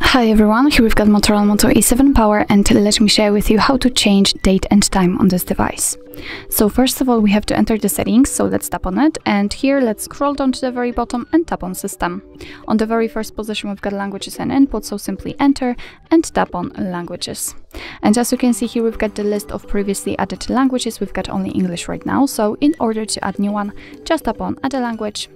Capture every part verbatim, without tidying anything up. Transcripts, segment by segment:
Hi everyone, here we've got Motorola Moto E seven Power, and let me share with you how to change date and time on this device. So first of all, we have to enter the settings, so let's tap on it, and here let's scroll down to the very bottom and tap on system. On the very first position we've got languages and input, so simply enter and tap on languages. And as you can see here, we've got the list of previously added languages. We've got only English right now, so in order to add new one, just tap on add a language.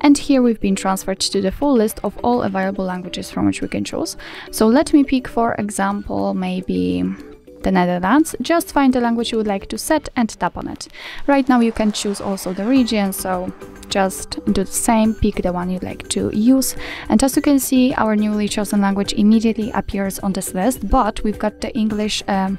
And here we've been transferred to the full list of all available languages from which we can choose. So let me pick, for example, maybe the Netherlands. Just find the language you would like to set and tap on it. Right now you can choose also the region, so just do the same, pick the one you'd like to use. And as you can see, our newly chosen language immediately appears on this list, but we've got the English um,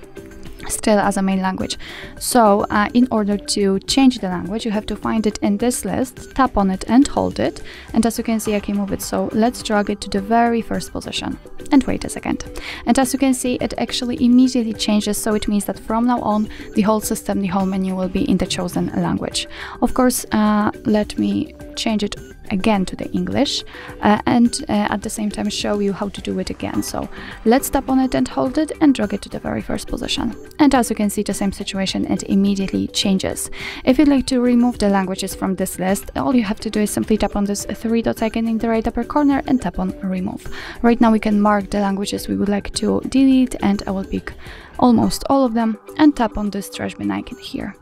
still as a main language. So uh, in order to change the language, you have to find it in this list, tap on it and hold it, and as you can see I can move it, so let's drag it to the very first position and wait a second. And as you can see, it actually immediately changes, so it means that from now on the whole system, the whole menu will be in the chosen language. Of course, uh, let me change it again to the English uh, and uh, at the same time show you how to do it again. So let's tap on it and hold it and drag it to the very first position, and as you can see, the same situation, it immediately changes. If you'd like to remove the languages from this list, all you have to do is simply tap on this three dot icon in the right upper corner and tap on remove. Right now we can mark the languages we would like to delete, and I will pick almost all of them and tap on this trash bin icon here.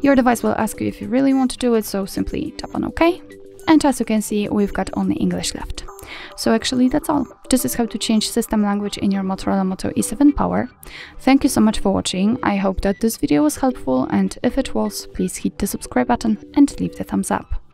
Your device will ask you if you really want to do it, so simply tap on OK. And as you can see, we've got only English left. So actually that's all. This is how to change system language in your Motorola Moto E seven Power. Thank you so much for watching. I hope that this video was helpful, and if it was, please hit the subscribe button and leave the thumbs up.